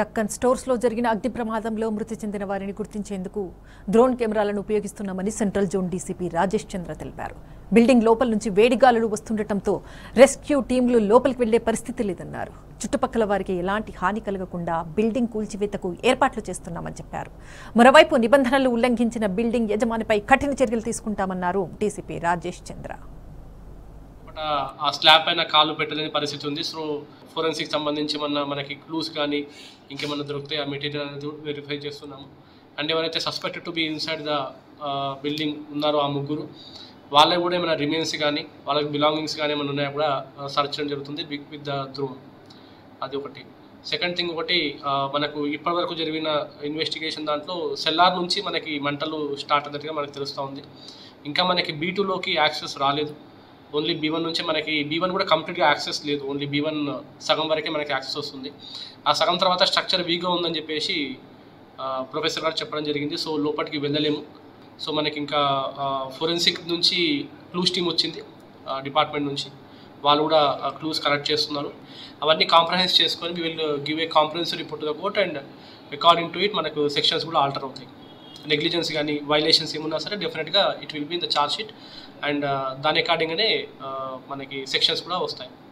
దక్కన్ స్టోర్స్లో జరిగిన అగ్ని ప్రమాదంలో మృతి చెందిన వారిని గుర్తించేందుకు డ్రోన్ కెమెరాలను ఉపయోగిస్తున్నామని central zone DCP Rajesh Chandra తెలిపారు. బిల్డింగ్ లోపల నుంచి వేడిగాలులు వస్తుండటంతో రెస్క్యూ టీంలు లోపలికి వెళ్లే పరిస్థితి లేదన్నారు. చుట్టుపక్కల వారికి ఎలాంటి హాని కలగకుండా బిల్డింగ్ కూల్చివేతకు ఏర్పాట్లు చేస్తున్నామని చెప్పారు. మరోవైపు నిబంధనలు ఉల్లంఘించిన బిల్డింగ్ యజమానిపై కఠిన చర్యలు తీసుకుంటామన్నారు డీసీపీ రాజేష్ చంద్ర. ఆ స్లాబ్ పైన కాలు పెట్టలేని పరిస్థితి ఉంది. సో ఫోరెన్సిక్ సంబంధించి మనకి క్లూస్ కానీ ఇంకేమన్నా దొరుకుతాయి, ఆ మెటీరియల్ అనేది వెరిఫై చేస్తున్నాము. అండ్ ఎవరైతే suspected to be inside the building ఉన్నారో ఆ ముగ్గురు వాళ్ళకి కూడా ఏమైనా రిమైన్స్ కానీ వాళ్ళకి బిలాంగింగ్స్ కానీ ఏమైనా ఉన్నాయో కూడా సర్చ్ చేయడం జరుగుతుంది విత్ ద డ్రోన్. అది ఒకటి. సెకండ్ థింగ్ ఒకటి, మనకు ఇప్పటివరకు జరిగిన ఇన్వెస్టిగేషన్ దాంట్లో సెల్లార్ నుంచి మనకి మంటలు స్టార్ట్ అయినట్టుగా మనకు తెలుస్తూ ఉంది. ఇంకా మనకి B2లోకి యాక్సెస్ రాలేదు. ఓన్లీ B1 నుంచి మనకి B1 కూడా కంప్లీట్గా యాక్సెస్ లేదు. ఓన్లీ B1 సగం వరకే మనకి యాక్సెస్ వస్తుంది. ఆ సగం తర్వాత స్ట్రక్చర్ వీక్గా ఉందని చెప్పేసి ప్రొఫెసర్ గారు చెప్పడం జరిగింది. సో లోపలికి వెళ్ళలేము. సో మనకి ఇంకా ఫోరెన్సిక్ నుంచి క్లూస్ టీమ్ వచ్చింది డిపార్ట్మెంట్ నుంచి. వాళ్ళు కూడా క్లూస్ కలెక్ట్ చేస్తున్నారు. అవన్నీ కాంప్రహైజ్ చేసుకొని we will give a comprehensive report to the court and according to it మనకు సెక్షన్స్ కూడా ఆల్టర్ అవుతాయి. నెగ్లిజెన్స్ కానీ వైలేషన్స్ ఏమున్నా సరే డెఫినెట్గా it will be in the charge sheet and దాని అకార్డింగ్గానే మనకి సెక్షన్స్ కూడా వస్తాయి.